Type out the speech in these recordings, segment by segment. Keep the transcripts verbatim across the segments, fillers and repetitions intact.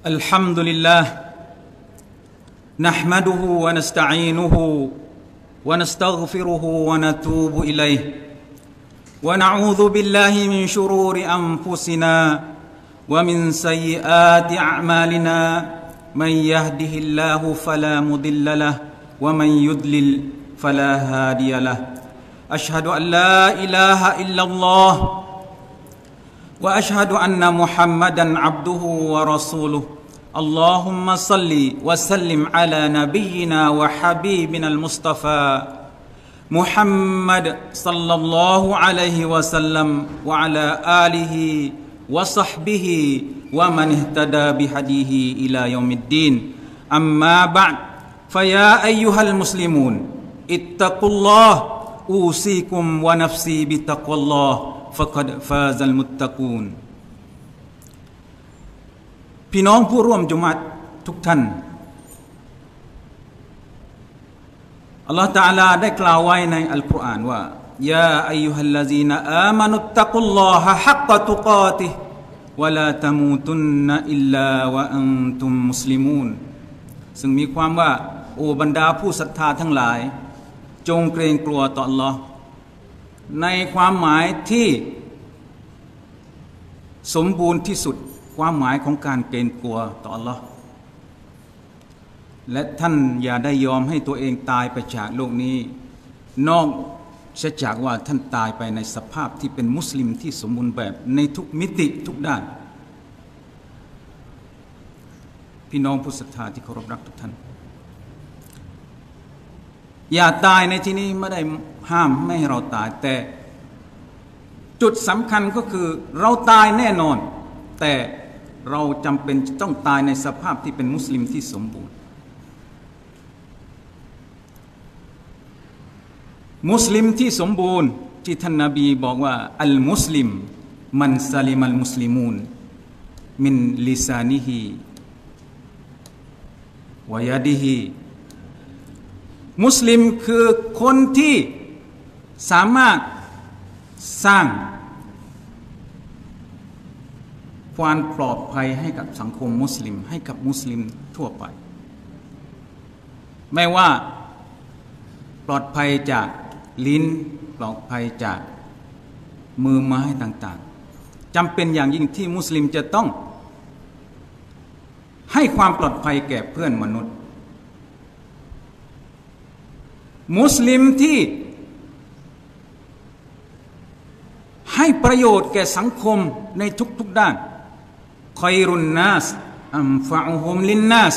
الحمد لله نحمده ونستعينه ونستغفره ونتوب إليه ونعوذ بالله من شرور أنفسنا ومن سيئات أعمالنا من يهده الله فلا مضل له ومن يضلل فلا هادي له أشهد أن لا إله إلا الله وأشهد أن محمدا عبده ورسوله اللهم صل وسلم على نبينا وحبيبنا المصطفى محمد صلى الله عليه وسلم وعلى آله وصحبه ومن اهتدى بهديه إلى يوم الدين أما بعد فيا أيها المسلمون اتقوا الله أوصيكم ونفسي بتقوى الله فقد فاز المتقون พี่น้องผู้ร่วมจุมัดทุกท่านอัลลอฮฺตะอาลาได้กล่าวไว้ในอัลกุรอานว่ายาอัยยูฮัลลาซีนะอามานุตตะกุลลอฮะฮักกะตุกาติฮ์วะลาตะมูตุนนะอิลลาวะอันตุมมุสลิมูนซึ่งมีความว่าโอ้บรรดาผู้ศรัทธาทั้งหลายจงเกรงกลัวต่ออัลลอฮ์ในความหมายที่สมบูรณ์ที่สุดความหมายของการเกรงกลัวต่ออัลลอฮ์และท่านอย่าได้ยอมให้ตัวเองตายไปจากโลกนี้นอกเสียจากว่าท่านตายไปในสภาพที่เป็นมุสลิมที่สมบูรณ์แบบในทุกมิติทุกด้านพี่น้องผู้ศรัทธาที่เคารพรักทุกท่านอย่าตายในที่นี้ไม่ได้ห้ามไม่ให้เราตายแต่จุดสำคัญก็คือเราตายแน่นอนแต่เราจำเป็นต้องตายในสภาพที่เป็นมุสลิมที่สมบูรณ์มุสลิมที่สมบูรณ์ที่ท่านนบีบอกว่าอัลมุสลิมมันซาลิมัลมุสลิมูนมินลิซานิฮิวะยะดิฮิมุสลิมคือคนที่สามารถสร้างความปลอดภัยให้กับสังคมมุสลิมให้กับมุสลิมทั่วไปไม่ว่าปลอดภัยจากลิ้นปลอดภัยจากมือไม้ต่างๆจำเป็นอย่างยิ่งที่มุสลิมจะต้องให้ความปลอดภัยแก่เพื่อนมนุษย์มุสลิมที่ให้ประโยชน์แก่สังคมในทุกๆด้านคอยรุนนัสอัมฟะอุฮุมลินนัส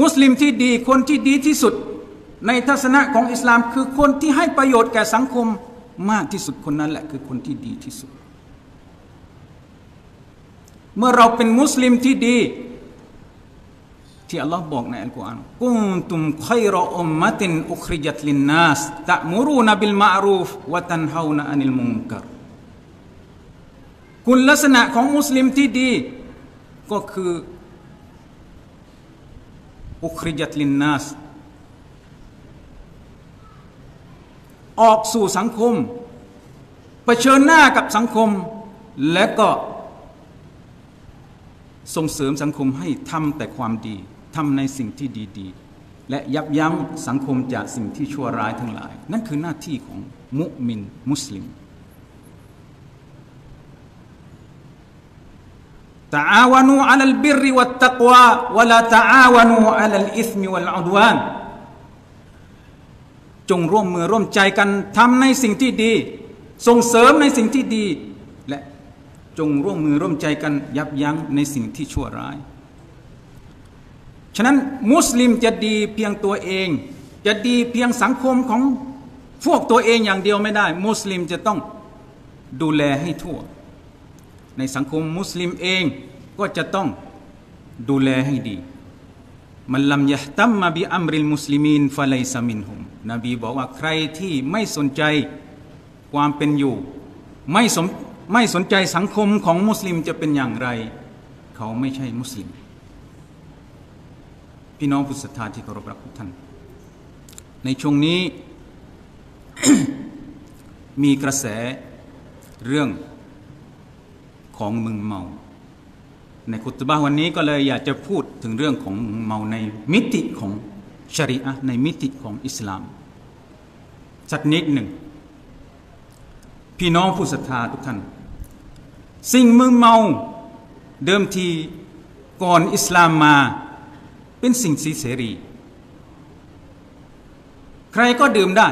มุสลิมที่ดีคนที่ดีที่สุดในทัศนะของอิสลามคือคนที่ให้ประโยชน์แก่สังคมมากที่สุดคนนั้นแหละคือคนที่ดีที่สุดเมื่อเราเป็นมุสลิมที่ดีที่อัลลอฮ์บอกในอัลกุรอานกุนตุมคอยรออุมมะตินอุคริยัตลินนัสตะมูรูนบิลมะอรูฟวะตันฮาวนะอันิลมุนกัรคุณลักษณะของมุสลิมที่ดีก็คืออุคริยัตลินนัสออกสู่สังคมเผชิญหน้ากับสังคมและก็ส่งเสริมสังคมให้ทำแต่ความดีทำในสิ่งที่ดีๆและยับยั้งสังคมจากสิ่งที่ชั่วร้ายทั้งหลายนั่นคือหน้าที่ของมุมินมุสลิมตะอาวะนูอะลัลบิรวัตตักวาวะลาตะอาวะนูอะลัลอิษมิวัลอุดวานจงร่วมมือร่วมใจกันทำในสิ่งที่ดีส่งเสริมในสิ่งที่ดีและจงร่วมมือร่วมใจกันยับยั้งในสิ่งที่ชั่วร้ายฉะนั้นมุสลิมจะดีเพียงตัวเองจะดีเพียงสังคมของพวกตัวเองอย่างเดียวไม่ได้มุสลิมจะต้องดูแลให้ทั่วในสังคมมุสลิมเองก็จะต้องดูแลให้ดีมันลัมยะห์ตัมมะบิอัมริลมุสลิมีนฟะลัยซะมินฮุมนบีบอกว่าใครที่ไม่สนใจความเป็นอยู่ไม่สมไม่สนใจสังคมของมุสลิมจะเป็นอย่างไรเขาไม่ใช่มุสลิมพี่น้องผู้ศรัทธาที่เคารพรักทุกท่านในช่วงนี้ มีกระแสเรื่องของมึนเมา ในคุตบะห์วันนี้ก็เลยอยากจะพูดถึงเรื่องของเมาในมิติของชะรีอะห์ในมิติของอิสลามสักนิดหนึ่งพี่น้องผู้ศรัทธาทุกท่านสิ่งมึนเมาเดิมทีก่อนอิสลามมาเป็นสิ่งเสรีใครก็ดื่มได้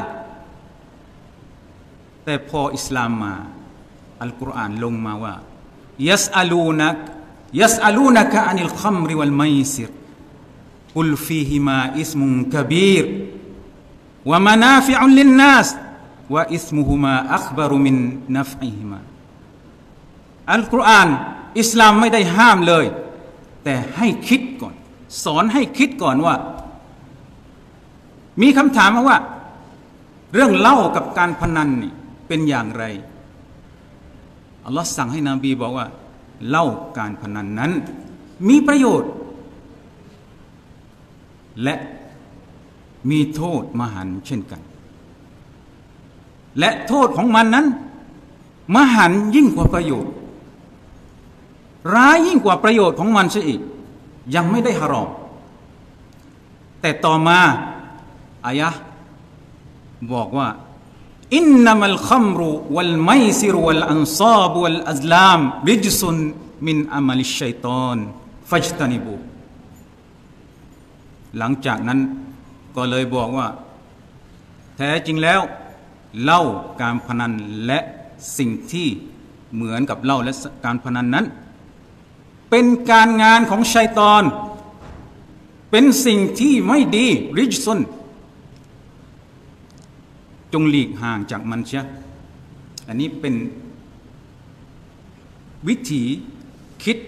แต่พออิสลามมาอัลกุรอานลงมาว่ายัสอาลูนักยัสอาลูนักอันิลคัมริวัลมัยซิรกุลฟีฮิมาอิสมุนกะบีรวะมะนาฟิอุลินนัสวะอิสมุฮุมาอัคบารุมินนัฟอิฮิมาอัลกุรอานอิสลามไม่ได้ห้ามเลยแต่ให้คิดก่อนสอนให้คิดก่อนว่ามีคำถามมาว่าเรื่องเล่ากับการพนันนี่เป็นอย่างไรอัลลอฮ์สั่งให้นบีบอกว่าเล่าการพนันนั้นมีประโยชน์และมีโทษมหันต์เช่นกันและโทษของมันนั้นมหันต์ยิ่งกว่าประโยชน์ร้ายยิ่งกว่าประโยชน์ของมันซะอีกยังไม่ได้ฮารอมแต่ต่อมาอายะห์บอกว่าอินนัมัลคัมรุวัลมัยซิรวัลอันซาบวัลอัซลามริจซุนมินอามัลิชชัยฏอนฟัจตะนิบูหลังจากนั้นก็เลยบอกว่าแท้จริงแล้วเหล้าการพนันและสิ่งที่เหมือนกับเหล้าและการพนันนั้นเป็นการงานของชัยฏอนเป็นสิ่งที่ไม่ดีริจซุนจงหลีกห่างจากมันเชียอันนี้เป็นวิธีคิด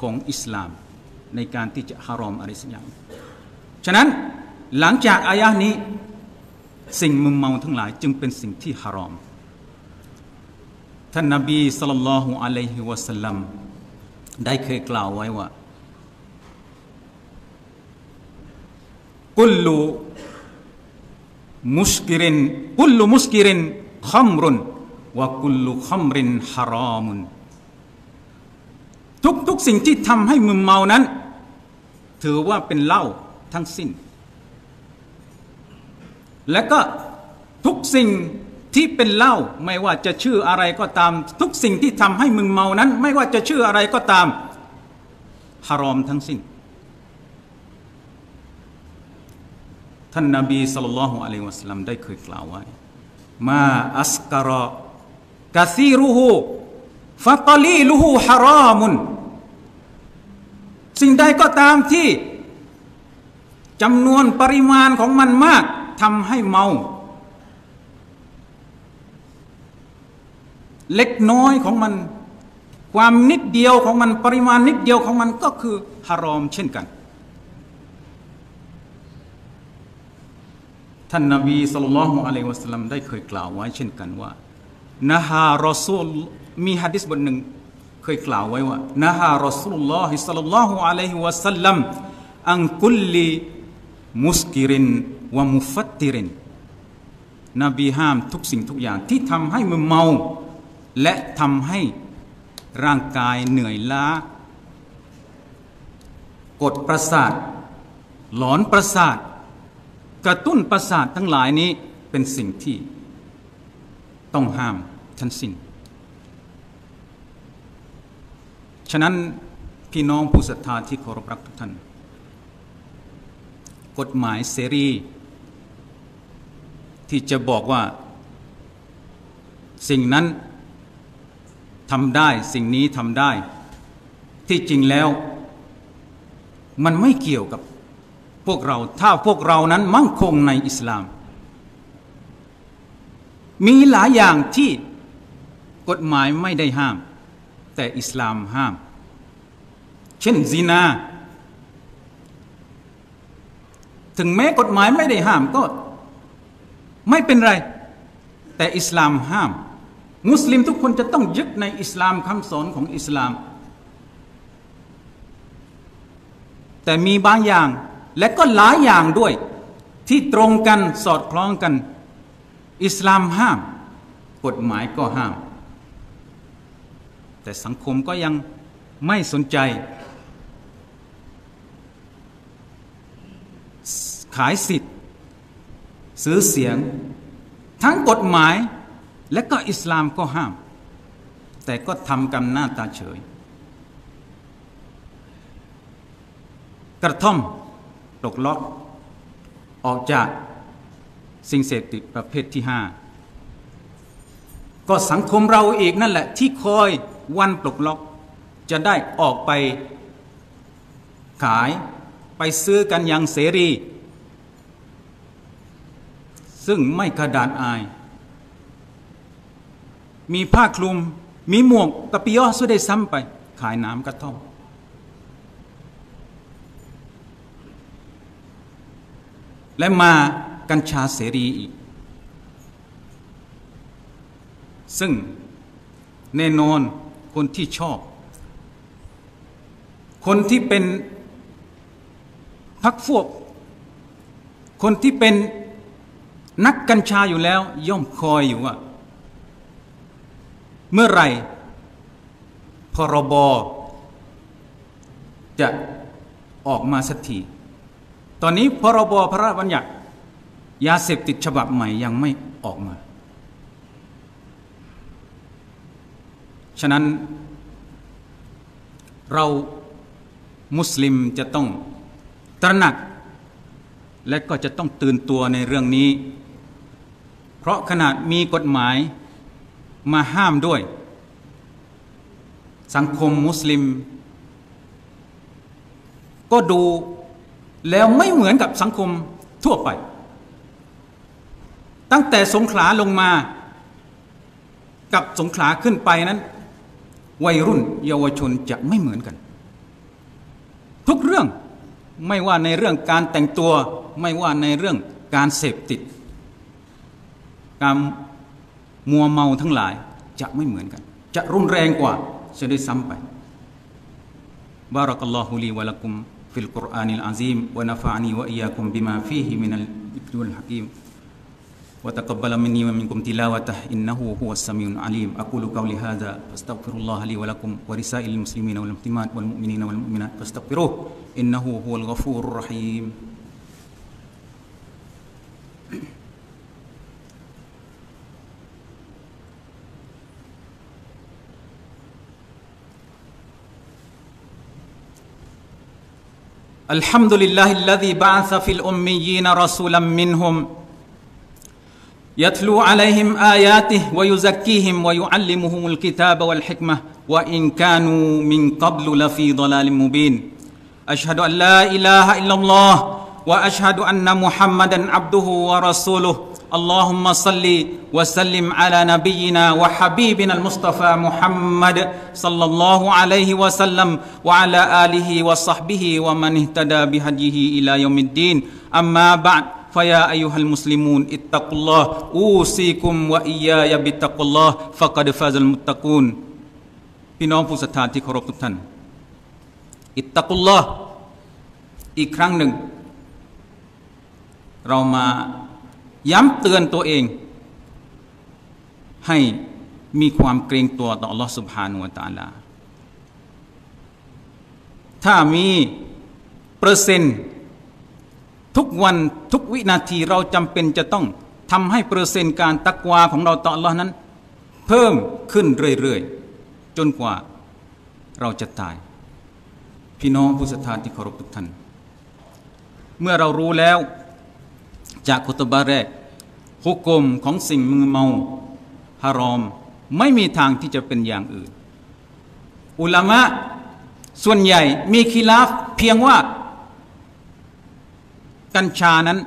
ของอิสลามในการที่จะฮารอมอะไรสักอย่างฉะนั้นหลังจากอายะห์นี้สิ่งมึนเมาทั้งหลายจึงเป็นสิ่งที่ฮารอมท่านนบีศ็อลลัลลอฮุอะลัยฮิวะซัลลัมได้เคยกล่าวไว้ว่ากุลลูมุสกิรินกุลลุมุสกิรินขัมรุนวะกุลลุขัมรินฮารอมุนทุกทุกสิ่งที่ทำให้มึนเมานั้นถือว่าเป็นเหล้าทั้งสิ้นและก็ทุกสิ่งที่เป็นเหล้าไม่ว่าจะชื่ออะไรก็ตามทุกสิ่งที่ทำให้มึนเมานั้นไม่ว่าจะชื่ออะไรก็ตามฮารอมทั้งสิ้นท่านนบีศ็อลลัลลอฮุอะลัยฮิวะซัลลัมได้เคยกล่าวไว้มาอัสกะรอกะซีรุฮูฟะกะลีลุฮูฮารอมุนสิ่งใดก็ตามที่จำนวนปริมาณของมันมากทำให้เมาเล็กน้อยของมันความนิดเดียวของมันปริมาณนิดเดียวของมันก็คือฮารอมเช่นกันท่านนบีศ็อลลัลลอฮุอะลัยฮิวะซัลลัมได้เคยกล่าวไว้เช่นกันว่านะฮารอซูลมีหะดีษบทหนึ่งเคยกล่าวไว้ว่านะฮารอซูลุลลอฮิศ็อลลัลลอฮุอะลัยฮิวะซัลลัมอันกุลลิมุสกิรินวะมุฟัตติรินนบีห้ามทุกสิ่งทุกอย่างที่ทำให้มึนเมาและทำให้ร่างกายเหนื่อยล้ากดประสาทหลอนประสาทกระตุ้นประสาททั้งหลายนี้เป็นสิ่งที่ต้องห้ามทั้งสิ้นฉะนั้นพี่น้องผู้ศรัทธาที่เคารพรักทุกท่านกฎหมายเสรีที่จะบอกว่าสิ่งนั้นทำได้สิ่งนี้ทำได้ที่จริงแล้วมันไม่เกี่ยวกับพวกเราถ้าพวกเรานั้นมั่นคงในอิสลามมีหลายอย่างที่กฎหมายไม่ได้ห้ามแต่อิสลามห้ามเช่นซินาถึงแม้กฎหมายไม่ได้ห้ามก็ไม่เป็นไรแต่อิสลามห้ามมุสลิมทุกคนจะต้องยึดในอิสลามคำสอนของอิสลามแต่มีบางอย่างและก็หลายอย่างด้วยที่ตรงกันสอดคล้องกันอิสลามห้ามกฎหมายก็ห้ามแต่สังคมก็ยัง ไม่สนใจขายสิทธิ์ซื้อเสียงทั้งกฎหมายและก็อิสลามก็ห้ามแต่ก็ทำกันหน้าตาเฉยกระท่อมปลดล็อกออกจากสิ่งเสพติดประเภทที่ห้าก็สังคมเราเองนั่นแหละที่คอยวันปลดล็อกจะได้ออกไปขายไปซื้อกันอย่างเสรีซึ่งไม่กระดานอายมีผ้าคลุมมีหมวกกระปิยอสุดได้ซ้ำไปขายน้ำกระท่อมและมากัญชาเสรีอีกซึ่งแน่นอนคนที่ชอบคนที่เป็นพรรคพวกคนที่เป็นนักกัญชาอยู่แล้วย่อมคอยอยู่ว่าเมื่อไหร่พรบจะออกมาสักทีตอนนี้พรบพระราชบัญญัติยาเสพติดฉบับใหม่ยังไม่ออกมาฉะนั้นเรามุสลิมจะต้องตระหนักและก็จะต้องตื่นตัวในเรื่องนี้เพราะขนาดมีกฎหมายมาห้ามด้วยสังคมมุสลิมก็ดูแล้วไม่เหมือนกับสังคมทั่วไปตั้งแต่สงขลาลงมากับสงขลาขึ้นไปนั้นวัยรุ่นเยาวชนจะไม่เหมือนกันทุกเรื่องไม่ว่าในเรื่องการแต่งตัวไม่ว่าในเรื่องการเสพติดการมัวเมาทั้งหลายจะไม่เหมือนกันจะรุนแรงกว่าจะได้ซ้ำไปบารักัลลอฮุลีวะลักุมฟิลกุรอานิลอาซีมวะนะฟะอ์นีวะอียากุมบิมาฟีฮิมินัลอิกรุลฮะกีมวะตักับบะลมินนีวะมินกุมติลาวะตะฮ์อินนะฮูฮุวัสสะมีอุลอาลีมอะกูลุกอลิฮาซาฟัสตัฆฟิรุลลอฮะลีวะลักุมวะริซาอิลมุสลิมีนวัลมุสลิมาตวัลมุอ์มินีนวัลมุอ์มินาตฟัสตัฆฟิรุฮุอินนะฮูฮุวัลฆอฟูรุรเราะฮีมอัลฮัมดุลิลลาฮิลลซีบะอะซะฟิลอุมมียีนรอซูลัมมินฮุมยัตลูอะลัยฮิมอายาติฮิวะยุซักกีฮิมวะยุอัลลิมุฮุมุลกิตาบะวัลฮิกมะฮ์วะอินกานูมินกับลุลฟีฎอลาลิมมุบีนอัชฮะดุอัลลาอิลาฮะอิลลัลลอฮ์วะอัชฮะดุอันนะมุฮัมมัดันอับดุฮุวะรอซูลุฮ์อัลลอฮุมมะศ็อลลิวะซัลลิมอะลานบียินาวะฮะบีบินัลมุศฏอฟามุฮัมมัดศ็อลลัลลอฮุอะลัยฮิวะซัลลัมวะอะลาอาลิฮิวะศ็อห์บิฮิวะมันอิฮตะดาบิฮะญิฮิอิลายะมิดดีนอัมมาบะอ์ฟะยาอัยยูฮัลมุสลิมูนอิตตักุลลอฮ์อูซีกุมวะอียายะบิตตักุลลอฮ์ฟะกอดฟาซัลมุตตะกูนพี่น้องผู้ศรัทธาที่เคารพทุกท่านอิตตักุลลอฮ์อีกครั้งหนึ่งเรามาย้ำเตือนตัวเองให้มีความเกรงตัวต่ออัลลอฮฺซุบฮานะฮูวะตะอาลาถ้ามีเปอร์เซ็นต์ทุกวันทุกวินาทีเราจำเป็นจะต้องทำให้เปอร์เซ็นต์การตักวาของเราต่ออัลลอฮฺนั้นเพิ่มขึ้นเรื่อยๆจนกว่าเราจะตายพี่น้องผู้ศรัทธาที่เคารพทุกท่านเมื่อเรารู้แล้วจากคุตบะห์แรกฮุกมของสิ่งมึนเมาฮารอมไม่มีทางที่จะเป็นอย่างอื่นอุลามะส่วนใหญ่มีคิลาฟเพียงว่ากัญชานั้น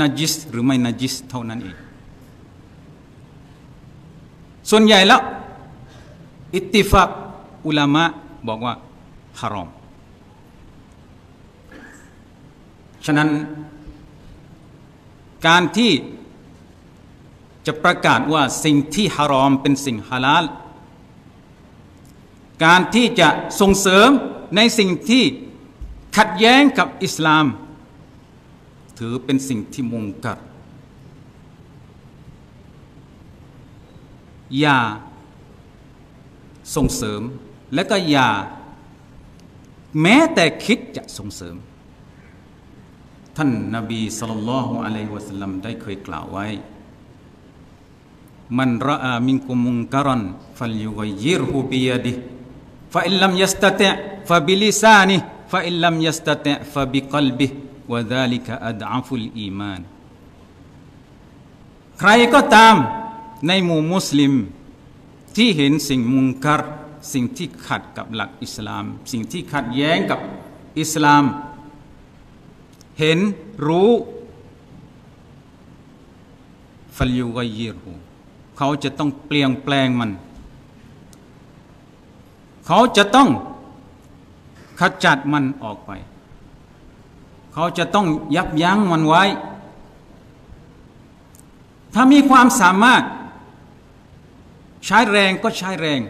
นัจิสหรือไม่นัจิสเท่านั้นเองส่วนใหญ่แล้วอิตติฟากอุลามะบอกว่าฮารอมฉะนั้นการที่จะประกาศว่าสิ่งที่ฮารอมเป็นสิ่งฮาลาลการที่จะส่งเสริมในสิ่งที่ขัดแย้งกับอิสลามถือเป็นสิ่งที่มุงกัรอย่าส่งเสริมและก็อย่า แม้แต่คิดจะส่งเสริมท่านนบีศ็อลลัลลอฮุอะลัยฮิวะซัลลัมได้เคยกล่าวไว้มันรออามินกุมมุนกะรันฟัลยุกัยยิรฮุบิยะดิฮิฟะอินลัมยัสตะติอ์ฟะบิลิซานิฮิฟะอินลัมยัสตะติอ์ฟะบิกัลบิฮิวะซาลิกะอัดอฟุลอีมานใครก็ตามในหมู่มุสลิมที่เห็นสิ่งมุนกัรสิ่งที่ขัดกับหลักอิสลามสิ่งที่ขัดแย้งกับอิสลามเห็นรู้ฟัลยุกัยยิรฮูเขาจะต้องเปลี่ยนแปลงมันเขาจะต้องขจัดมันออกไปเขาจะต้องยับยั้งมันไว้ถ้ามีความสามารถใช้แรงก็ใช้แรง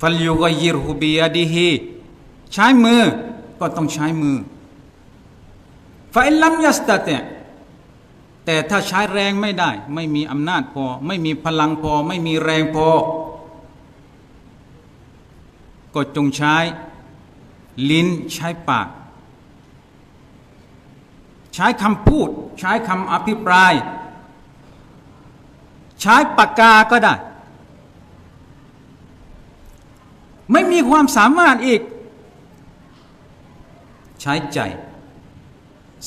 ฟัลยุกัยยิรฮูบิยะดิฮิใช้มือก็ต้องใช้มือฟะอินลัมยัสตะติอ์แต่ถ้าใช้แรงไม่ได้ไม่มีอำนาจพอไม่มีพลังพอไม่มีแรงพอก็จงใช้ลิ้นใช้ปากใช้คำพูดใช้คำอภิปรายใช้ปากกาก็ได้ไม่มีความสามารถอีกใช้ใจ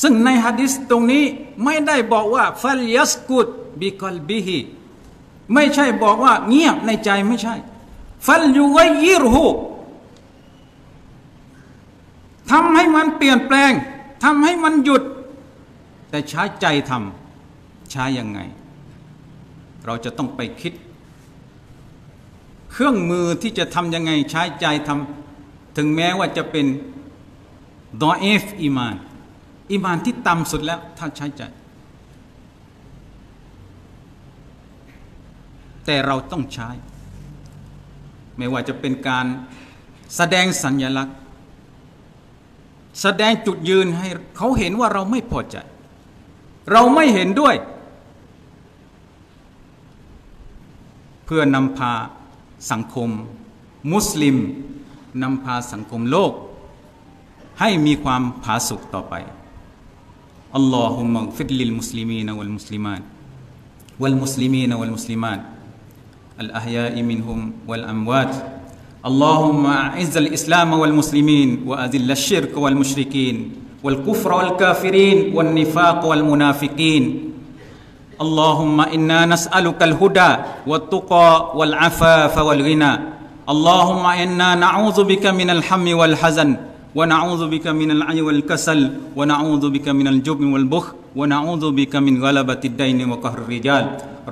ซึ่งในหะดีษตรงนี้ไม่ได้บอกว่าฟัลยัสกุตบิกัลบิฮิไม่ใช่บอกว่าเงียบในใจไม่ใช่ฟัลยุกัยยิรฮูทำให้มันเปลี่ยนแปลงทำให้มันหยุดแต่ใช้ใจทำใช้ยังไงเราจะต้องไปคิดเครื่องมือที่จะทำยังไงใช้ใจทำถึงแม้ว่าจะเป็นดออีฟอีมานอีมานที่ต่ำสุดแล้วถ้าใช้ใจแต่เราต้องใช้ไม่ว่าจะเป็นการแสดงสัญลักษณ์แสดงจุดยืนให้เขาเห็นว่าเราไม่พอใจเราไม่เห็นด้วยเพื่อนำพาสังคมมุสลิมนำพาสังคมโลกให้มีความผาสุกต่อไปอัลลอฮุมะฟิดลิลมุสลิมีนวัลมุสลิมาตวัลมุสลิมีนวัลมุสลิมาตอัลอะฮยาอิมินฮุมวัลอัมวาตอัลลอฮุมะอิซซัลอิสลามวัลมุสลิมีนวะอะซิลลัชชิรกวัลมุชริกีนวัลกุฟรวัลกาฟิรีนวัลนิฟากวัลมุนาฟิกีนอัลลอฮุมะอินนานัสอะลุกัลฮุดาวัตตุกอวัลอาฟาฟะวัลกินาอัลลอฮุมะอินนานะอูซุบิกะมินัลฮัมมิวัลฮะซันونعوذ بك من العي والكسل ونعوذ بك من الجبن والبخل ونعوذ بك من غلبة الدين وقهر الرجال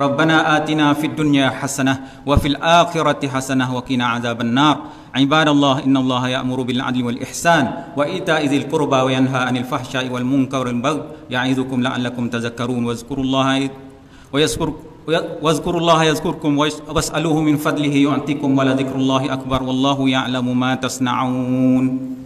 ربنا آتنا في الدنيا حسنة وفي الآخرة حسنة وقنا عذاب النار عباد الله إن الله يأمر بالعدل والإحسان وإيتاء ذي القربى وينهى عن الفحشاء والمنكر والبغي يعظكم لعلكم تذكرون واذكروا الله ويذكركم واذكروا الله يذكركم واسألوه من فضله يعطكم ولذكر الله أكبر والله يعلم ما تصنعون